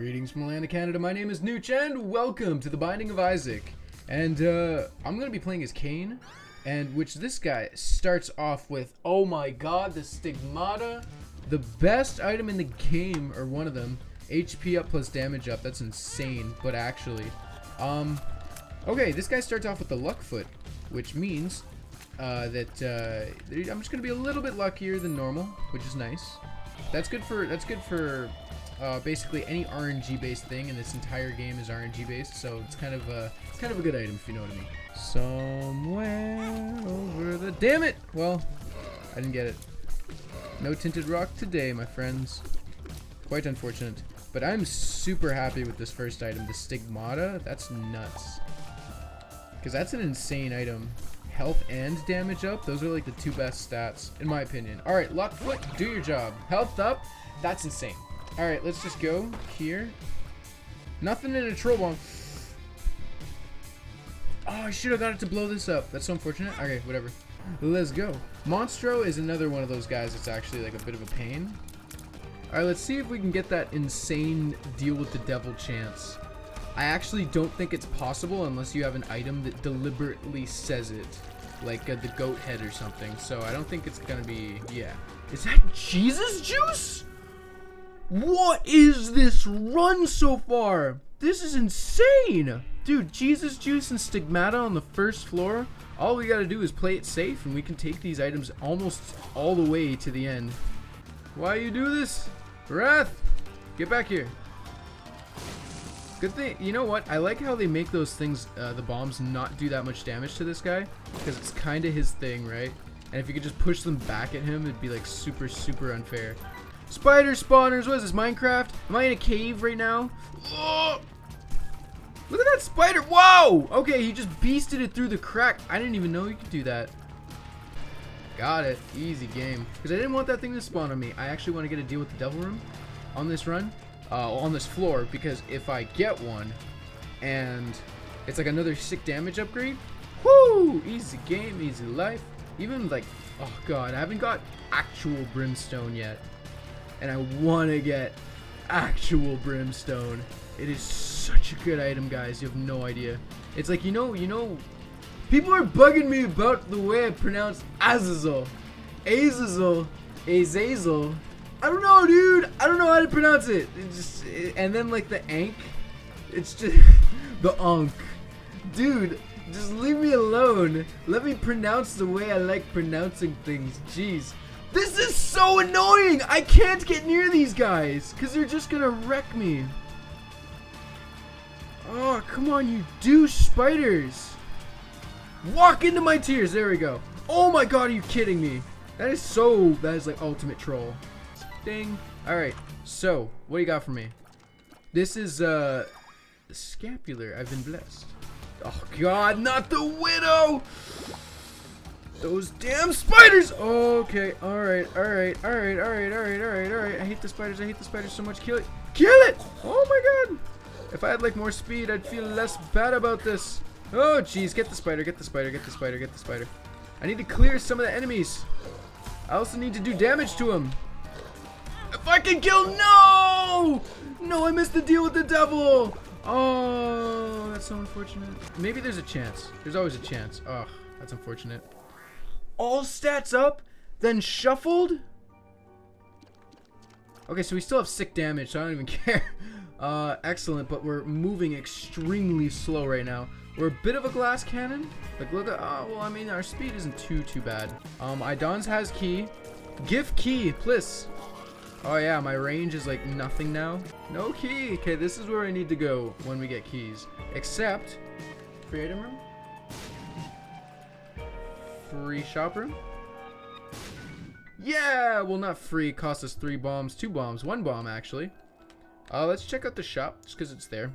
Greetings from Atlanta, Canada. My name is Nooch, and welcome to the Binding of Isaac. And I'm gonna be playing as Cain, and which this guy starts off with. Oh my God, the Stigmata, the best item in the game, or one of them. HP up plus damage up. That's insane. But actually, okay, this guy starts off with the Luck Foot, which means I'm just gonna be a little bit luckier than normal, which is nice. That's good for basically any RNG based thing, and this entire game is RNG based, so it's kind of a good item, if you know what I mean. Somewhere over the damn it! Well, I didn't get it. No Tinted Rock today, my friends. Quite unfortunate. But I'm super happy with this first item, the Stigmata. That's nuts. Because that's an insane item. Health and damage up, those are like the two best stats, in my opinion. Alright, Luck Foot, do your job. Health up, that's insane. Alright, let's just go here. Nothing in a troll bomb. Oh, I should have got it to blow this up. That's so unfortunate. Okay, whatever. Let's go. Monstro is another one of those guys that's actually like a bit of a pain. Alright, let's see if we can get that insane deal with the devil chance. I actually don't think it's possible unless you have an item that deliberately says it, like the goat head or something. So I don't think it's gonna be. Yeah, is that Jesus juice? What is this run so far? This is insane, dude. Jesus juice and Stigmata on the first floor. All we gotta do is play it safe, and we can take these items almost all the way to the end. Why you do this, Wrath? Get back here. Good thing, you know what? I like how they make those things, the bombs, not do that much damage to this guy, because it's kind of his thing, right? And if you could just push them back at him, it'd be like super, super unfair. Spider spawners, what is this, Minecraft? Am I in a cave right now? Oh! Look at that spider! Whoa! Okay, he just beasted it through the crack. I didn't even know you could do that. Got it. Easy game. Because I didn't want that thing to spawn on me. I actually want to get a deal with the devil room on this run. On this floor, because if I get one and it's like another sick damage upgrade, whoo, easy game, easy life. Even like, oh God, I haven't got actual brimstone yet, and I want to get actual brimstone. It is such a good item, guys. You have no idea. It's like, you know, people are bugging me about the way I pronounce Azazel, Azazel, Azazel. I don't know, dude. I don't know how to pronounce it. And then like the Ankh, it's just the Ankh. Dude, just leave me alone. Let me pronounce the way I like pronouncing things. Jeez, this is so annoying. I can't get near these guys because they're just gonna wreck me. Oh, come on, you douche spiders. Walk into my tears. There we go. Oh my God, are you kidding me? That is like ultimate troll. Ding. Alright, so what do you got for me? This is scapular. I've been blessed. Oh God, not the widow! Those damn spiders! Okay, alright. I hate the spiders, so much. Kill it! Kill it! Oh my God! If I had like more speed, I'd feel less bad about this. Oh jeez, get the spider, get the spider. I need to clear some of the enemies. I also need to do damage to him. If I can kill, no! No, I missed the deal with the devil! Oh, that's so unfortunate. Maybe there's a chance. There's always a chance. Oh, that's unfortunate. All stats up, then shuffled? Okay, so we still have sick damage, so I don't even care. Excellent, but we're moving extremely slow right now. We're a bit of a glass cannon. Like, look at, well, I mean, our speed isn't too bad. Idon's has key. Give key, please. Oh yeah, my range is like nothing now. No key. Okay, this is where I need to go when we get keys. Except, free item room? Free shop room? Yeah! Well, not free. Cost us 2 bombs, 1 bomb actually. Let's check out the shop, just because it's there.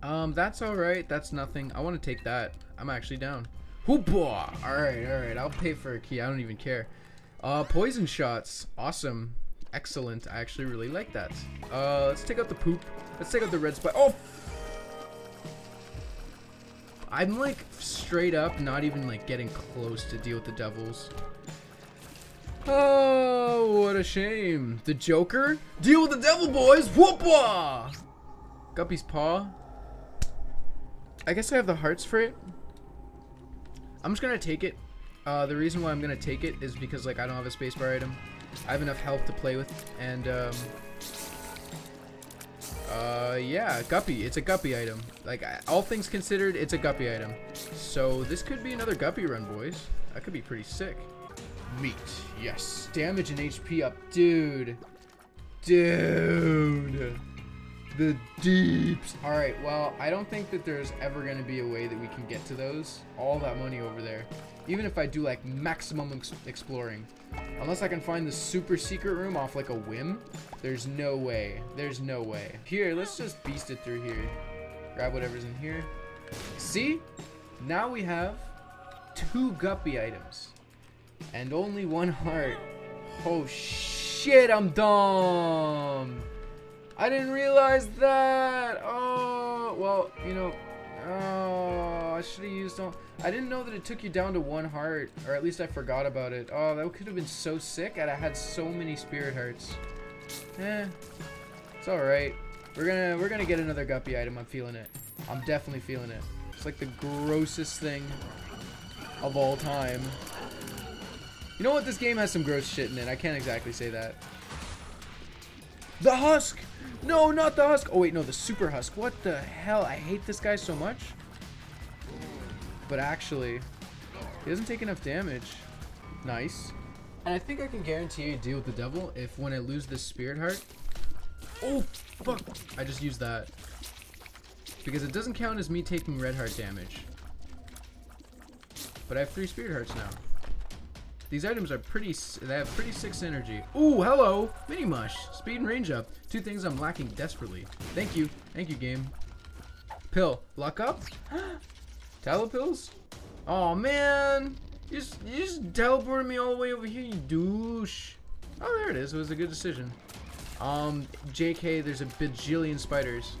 That's alright. That's nothing. I want to take that. I'm actually down. Hoopah! Alright. I'll pay for a key. I don't even care. Poison shots. Awesome. Excellent. I actually really like that. Let's take out the poop. Let's take out the red spot. Oh! I'm like straight up not even like getting close to deal with the devils. Oh, what a shame. The Joker? Deal with the devil, boys! Whoop-wah! Guppy's paw. I guess I have the hearts for it. I'm just gonna take it. The reason why I'm gonna take it is because, like, I don't have a spacebar item. I have enough health to play with, and, yeah, Guppy. It's a Guppy item. Like, all things considered, it's a Guppy item. So, this could be another Guppy run, boys. That could be pretty sick. Meat. Yes. Damage and HP up. Dude. Dude. The deeps. Alright, well, I don't think that there's ever going to be a way that we can get to those. All that money over there. Even if I do, like, maximum exploring. Unless I can find the super secret room off, like, a whim. There's no way. There's no way. Here, let's just beast it through here. Grab whatever's in here. See? Now we have 2 Guppy items. And only 1 heart. Oh, shit, I'm dumb. I didn't realize that. Oh, well, you know, oh, I should have used all. I didn't know that it took you down to 1 heart, or at least I forgot about it. Oh, that could have been so sick, and I had so many spirit hearts. Eh, it's all right. We're gonna get another Guppy item. I'm feeling it. I'm definitely feeling it. It's like the grossest thing of all time. You know what? This game has some gross shit in it. I can't exactly say that. The husk! No, not the husk! Oh, wait, no, the super husk. What the hell? I hate this guy so much. But actually, he doesn't take enough damage. Nice. And I think I can guarantee you deal with the devil if when I lose this spirit heart... Oh, fuck! I just used that. Because it doesn't count as me taking red heart damage. But I have 3 spirit hearts now. These items are pretty, they have pretty sick synergy. Ooh, hello, Mini Mush, speed and range up. 2 things I'm lacking desperately. Thank you, game. Pill, luck up? Telepills? Oh man, you just teleported me all the way over here, you douche. Oh, there it is, it was a good decision. JK, there's a bajillion spiders,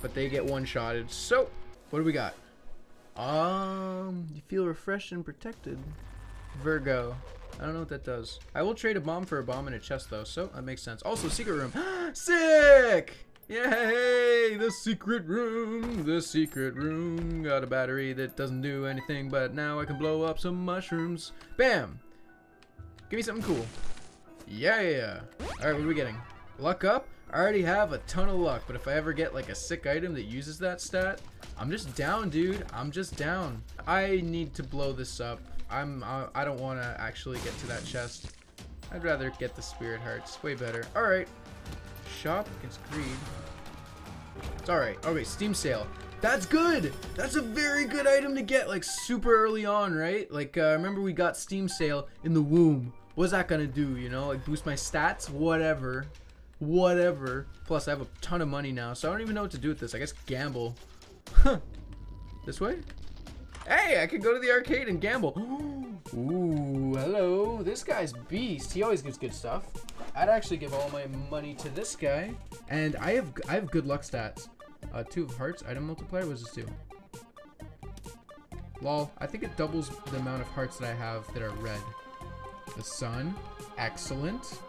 but they get one-shotted. So, what do we got? You feel refreshed and protected. Virgo. I don't know what that does. I will trade a bomb for a bomb in a chest though, so that makes sense. Also, secret room. Sick! Yay! The secret room. The secret room. Got a battery that doesn't do anything, but now I can blow up some mushrooms. Bam! Give me something cool. Yeah! Alright, what are we getting? Luck up? I already have a ton of luck, but if I ever get like a sick item that uses that stat, I'm just down, dude. I'm just down. I need to blow this up. I don't want to actually get to that chest. I'd rather get the spirit hearts. Way better. All right. Shop against greed. It's all right. Okay, steam sale. That's good. That's a very good item to get like super early on, right? Like remember we got steam sale in the womb. What's that gonna do? You know, like boost my stats, whatever, whatever. Plus I have a ton of money now, so I don't even know what to do with this. I guess gamble. Huh? This way? Hey, I could go to the arcade and gamble. Ooh, hello. This guy's beast. He always gives good stuff. I'd actually give all my money to this guy. And I have good luck stats. 2 of hearts. Item multiplier was just 2. Lol. I think it doubles the amount of hearts that I have that are red. The sun. Excellent.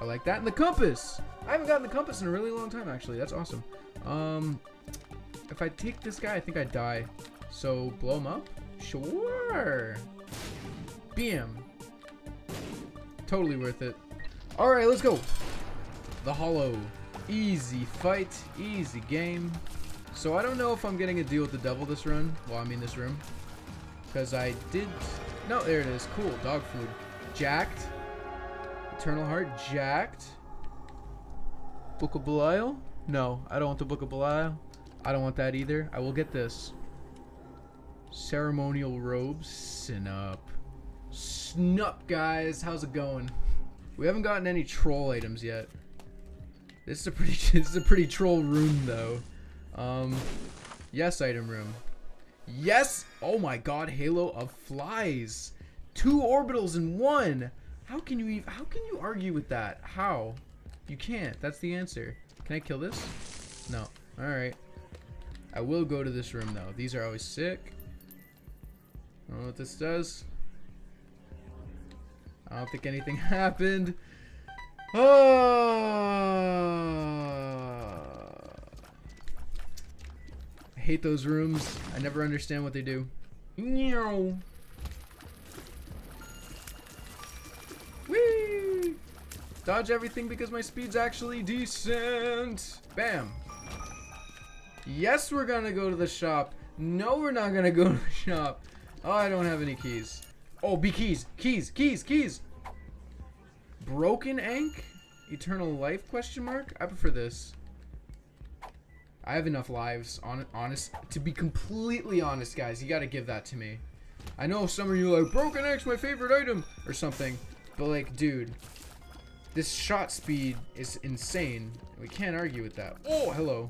I like that. And the compass. I haven't gotten the compass in a really long time, actually. That's awesome. If I take this guy, I think I die. So, blow him up? Sure! Bam! Totally worth it. Alright, let's go! The Hollow. Easy fight, easy game. So, I don't know if I'm getting a deal with the devil this run. Well, I mean this room. Because I did... No, there it is. Cool, dog food. Jacked. Eternal heart, jacked. Book of Belial? No, I don't want the Book of Belial. I don't want that either. I will get this. Ceremonial robes, snup guys, how's it going? We haven't gotten any troll items yet. This is a pretty troll room though. Yes, item room. Yes. Oh my god, halo of flies. 2 orbitals in 1. How can you argue with that? How? You can't. That's the answer. Can I kill this? No. All right. I will go to this room though. These are always sick. I don't know what this does. I don't think anything happened. Oh! I hate those rooms. I never understand what they do. Meow. Whee! Dodge everything because my speed's actually decent. Bam. Yes, we're gonna go to the shop. No, we're not gonna go to the shop. Oh, I don't have any keys. Oh, be keys. Keys, keys, keys. Broken Ankh? Eternal life question mark? I prefer this. I have enough lives, honest. To be completely honest, guys, you gotta give that to me. I know some of you are like, Broken Ankh's my favorite item, or something. But like, dude, this shot speed is insane. We can't argue with that. Oh, hello.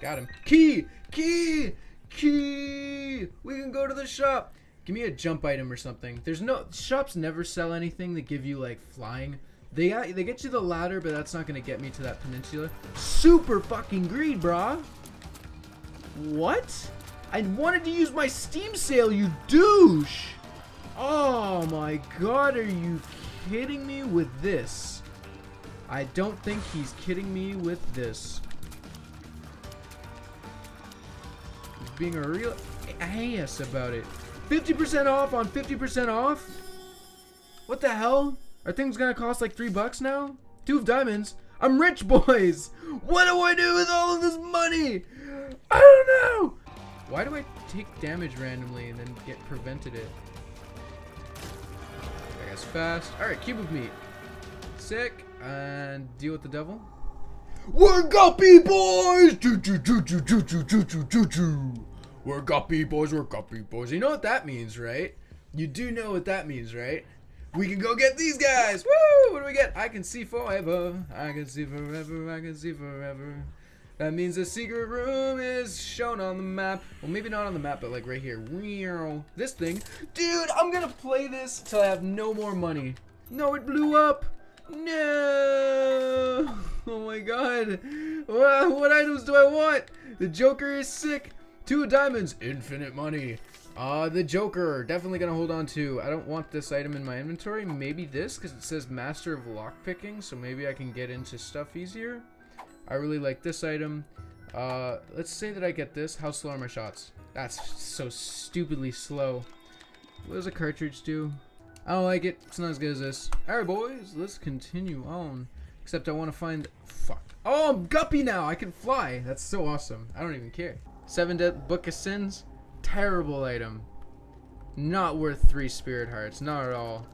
Got him. Key! Key! Key! We can go to the shop. Give me a jump item or something. There's no... Shops never sell anything that give you, like, flying. They get you the ladder, but that's not going to get me to that peninsula. Super fucking greed, brah! What? I wanted to use my steam sale, you douche! Oh my god, are you kidding me with this? I don't think he's kidding me with this. He's being a real ass about it. 50% off on 50% off? What the hell? Are things gonna cost like $3 now? Two of diamonds? I'm rich, boys! What do I do with all of this money? I don't know! Why do I take damage randomly and then get prevented it? I guess fast. Alright, cube of meat. Sick. And deal with the devil. We're Guppy boys! We're Guppy boys, we're Guppy boys. You know what that means, right? You do know what that means, right? We can go get these guys! Woo! What do we get? I can see forever. I can see forever. I can see forever. That means the secret room is shown on the map. Well, maybe not on the map, but like right here. This thing. Dude, I'm gonna play this till I have no more money. No, it blew up! No! Oh my god. What items do I want? The Joker is sick. Two diamonds, infinite money. The Joker, definitely gonna hold on to. I don't want this item in my inventory. Maybe this, because it says master of lockpicking, so maybe I can get into stuff easier. I really like this item. Let's say that I get this. How slow are my shots? That's so stupidly slow. What does a cartridge do? I don't like it. It's not as good as this. Alright, boys, let's continue on. Except I want to find... Fuck. Oh, I'm Guppy now! I can fly! That's so awesome. I don't even care. Seven Dead Book of Sins, terrible item. Not worth 3 spirit hearts, not at all.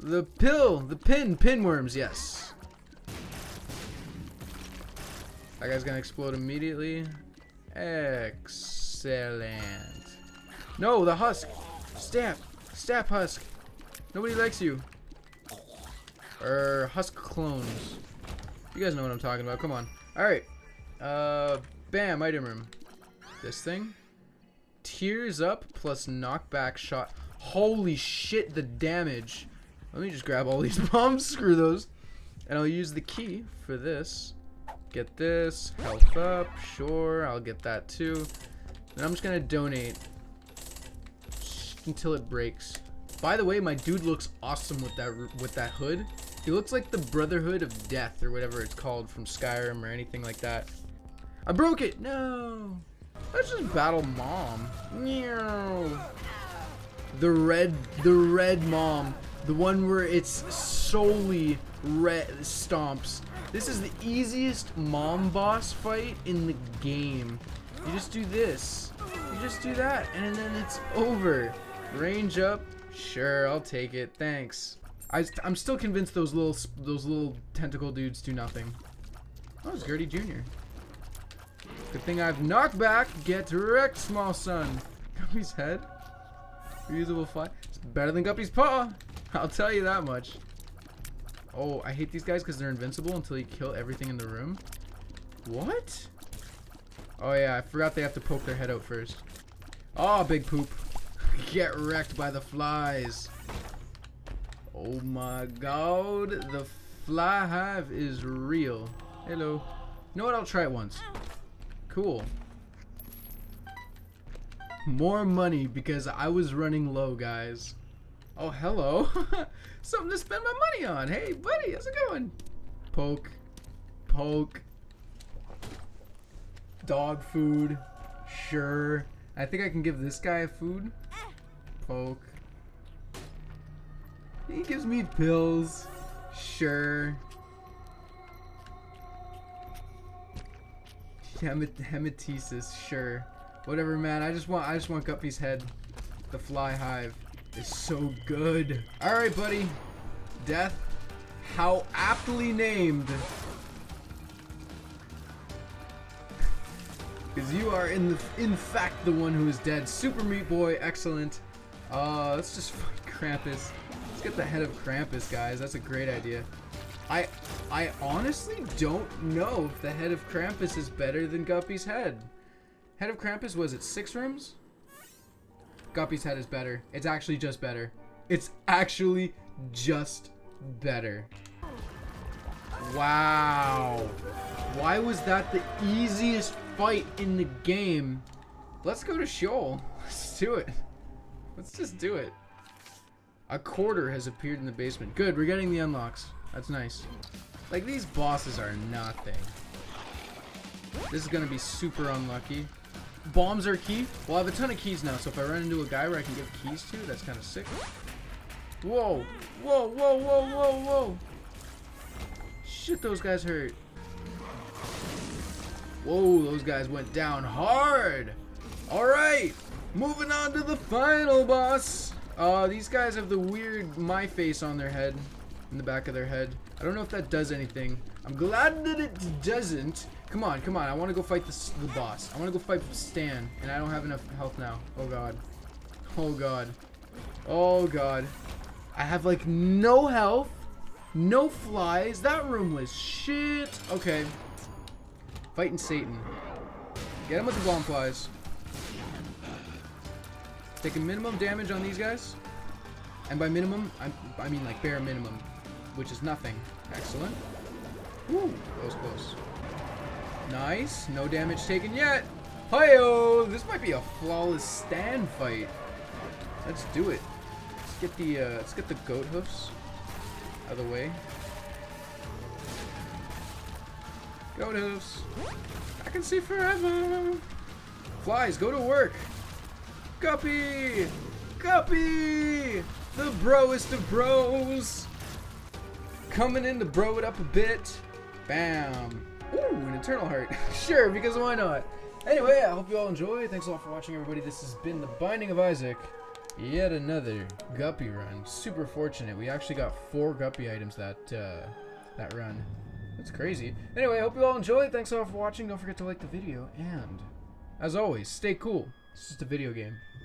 The pill, the pin, pinworms, yes. That guy's gonna explode immediately. Excellent. No, the husk. Stamp, stamp husk. Nobody likes you. Husk clones. You guys know what I'm talking about, come on. All right, bam, item room. This thing tears up plus knockback shot. Holy shit, the damage. Let me just grab all these bombs, screw those, and I'll use the key for this. Get this health up, sure, I'll get that too. And I'm just gonna donate until it breaks. By the way, my dude looks awesome with that hood. He looks like the Brotherhood of Death or whatever it's called from Skyrim or anything like that. I broke it. No. Let's just battle mom. The red mom, the one where it's solely red stomps. This is the easiest mom boss fight in the game. You just do this, you just do that, and then it's over. Range up, sure, I'll take it, thanks. I'm still convinced those little tentacle dudes do nothing. Oh, it's Gertie Jr. Good thing I've knockback. Get wrecked, small son. Guppy's head. Reusable fly. It's better than Guppy's paw. I'll tell you that much. Oh, I hate these guys because they're invincible until you kill everything in the room. What? Oh, yeah. I forgot they have to poke their head out first. Oh, big poop. Get wrecked by the flies. Oh, my God. The fly hive is real. Hello. You know what? I'll try it once. Cool. More money because I was running low, guys. Oh, hello. Something to spend my money on. Hey, buddy, how's it going? Poke. Poke. Dog food. Sure. I think I can give this guy food. Poke. He gives me pills. Sure. Hematesis. Sure. Whatever, man. I just want Guppy's head. The fly hive is so good. All right, buddy. Death. How aptly named. Because you are in fact the one who is dead. Super Meat Boy, excellent. Let's just fight Krampus. Let's get the head of Krampus, guys. That's a great idea. I honestly don't know if the head of Krampus is better than Guppy's head. Head of Krampus was at 6 rooms. Guppy's head is better. It's actually just better. It's actually just better. Wow. Why was that the easiest fight in the game? Let's go to Shoal. Let's do it. Let's just do it. A quarter has appeared in the basement. Good, we're getting the unlocks. That's nice. Like, these bosses are nothing. This is gonna be super unlucky. Bombs are key. Well, I have a ton of keys now, so if I run into a guy where I can give keys to, that's kind of sick. Whoa, whoa, whoa, whoa, whoa, whoa. Shit, those guys hurt. Whoa, those guys went down hard. All right, moving on to the final boss. These guys have the weird my face on their head, in the back of their head. I don't know if that does anything. I'm glad that it doesn't. Come on, come on. I want to go fight the boss. I want to go fight Stan, and I don't have enough health now. Oh, God. Oh, God. Oh, God. I have, like, no health, no flies. That room was shit. Okay. Fighting Satan. Get him with the bomb flies. Taking minimum damage on these guys. And by minimum, I mean, like, bare minimum, which is nothing. Excellent. Woo, that was close. Nice, no damage taken yet. Hi-yo, this might be a flawless stand fight. Let's do it. Let's get the goat hoofs out of the way. Goat hoofs. I can see forever. Flies, go to work. Guppy, Guppy, the broest of bros. Coming in to bro it up a bit. Bam. Ooh, an Eternal heart. Sure, because why not? Anyway, I hope you all enjoy. Thanks a lot for watching, everybody. This has been the Binding of Isaac. Yet another Guppy run. Super fortunate. We actually got 4 Guppy items that run. That's crazy. Anyway, I hope you all enjoy. Thanks a lot for watching. Don't forget to like the video. And, as always, stay cool. It's just a video game.